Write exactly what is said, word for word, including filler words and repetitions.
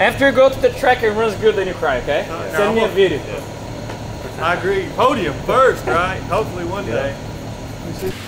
After you go to the track and runs good, then you cry, okay? Yeah. Send me a video. Yeah. I agree. Podium first, right? Hopefully one yeah. day.